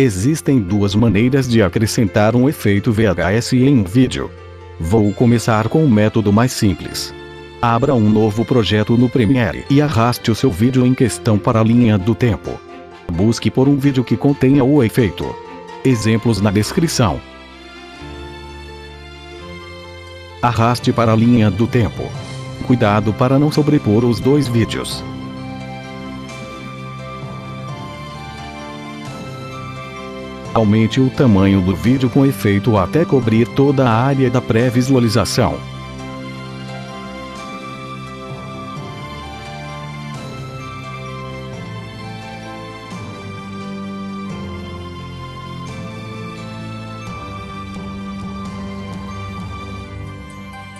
Existem duas maneiras de acrescentar um efeito VHS em um vídeo. Vou começar com o método mais simples. Abra um novo projeto no Premiere e arraste o seu vídeo em questão para a linha do tempo. Busque por um vídeo que contenha o efeito. Exemplos na descrição. Arraste para a linha do tempo. Cuidado para não sobrepor os dois vídeos. Aumente o tamanho do vídeo com efeito até cobrir toda a área da pré-visualização.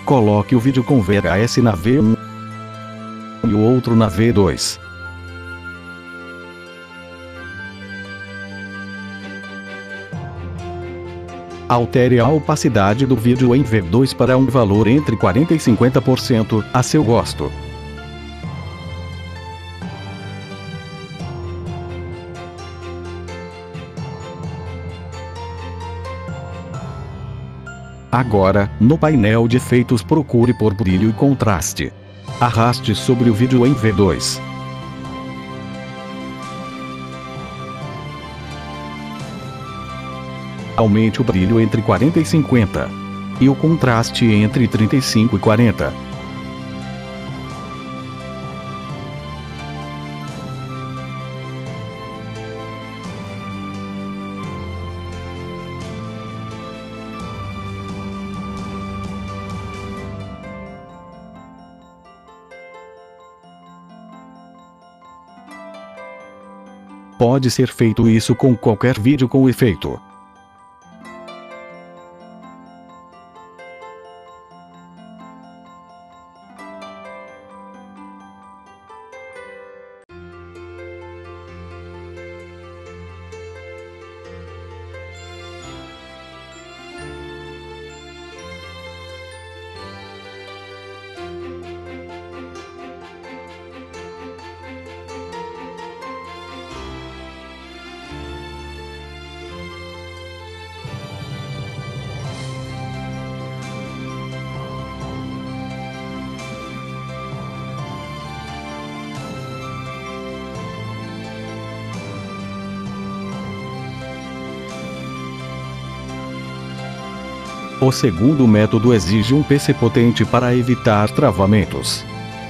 Coloque o vídeo com VHS na V1 e o outro na V2. Altere a opacidade do vídeo em V2 para um valor entre 40% e 50%, a seu gosto. Agora, no painel de efeitos, procure por brilho e contraste. Arraste sobre o vídeo em V2. Aumente o brilho entre 40 e 50. E o contraste entre 35 e 40. Pode ser feito isso com qualquer vídeo com efeito. O segundo método exige um PC potente para evitar travamentos.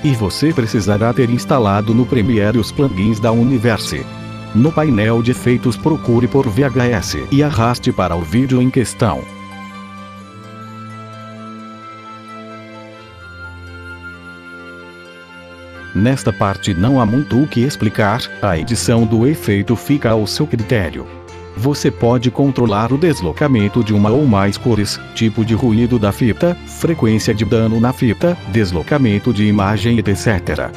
E você precisará ter instalado no Premiere os plugins da Universe. No painel de efeitos, procure por VHS e arraste para o vídeo em questão. Nesta parte não há muito o que explicar, a edição do efeito fica ao seu critério. Você pode controlar o deslocamento de uma ou mais cores, tipo de ruído da fita, frequência de dano na fita, deslocamento de imagem, etc.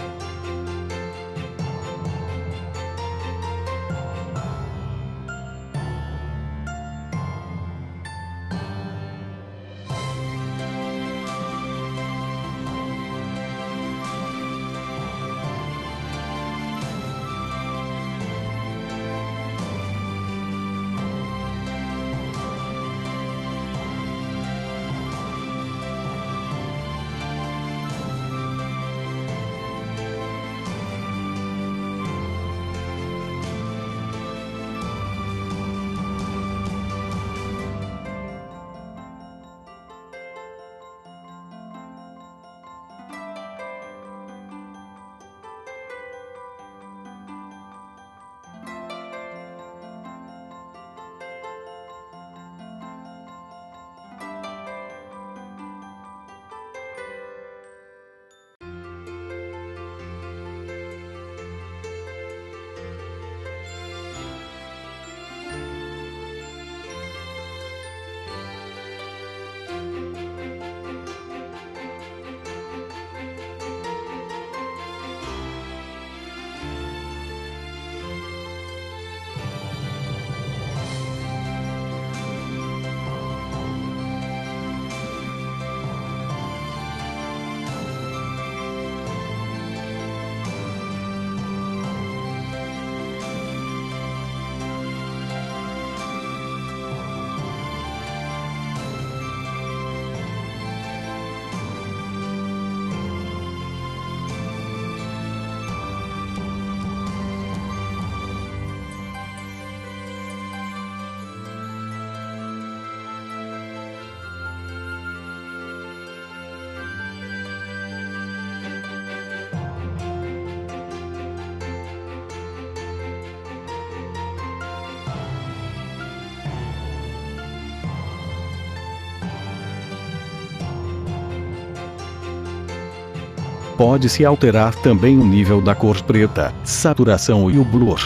pode-se alterar também o nível da cor preta, saturação e o blur.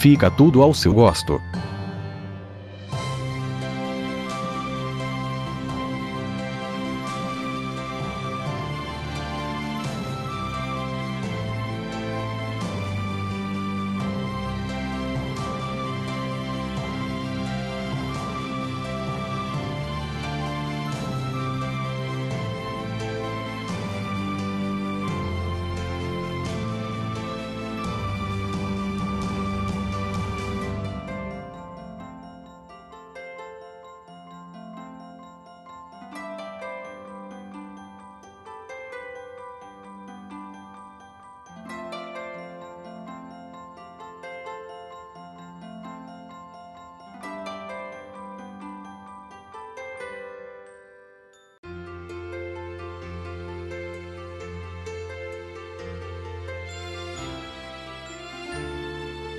Fica tudo ao seu gosto.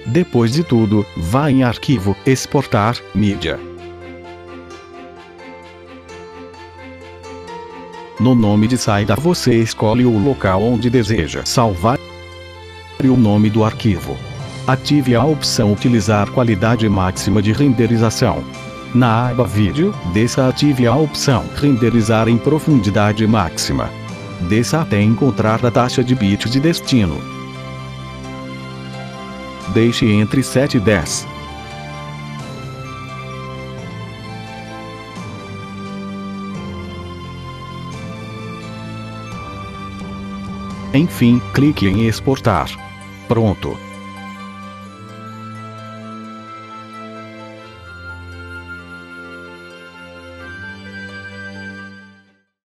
Depois de tudo, vá em Arquivo, Exportar, Mídia. No nome de saída você escolhe o local onde deseja salvar e o nome do arquivo. Ative a opção Utilizar qualidade máxima de renderização. Na aba Vídeo, desça ative a opção Renderizar em profundidade máxima. Desça até encontrar a taxa de bit de destino. Deixe entre 7 e 10. Enfim, clique em Exportar. Pronto.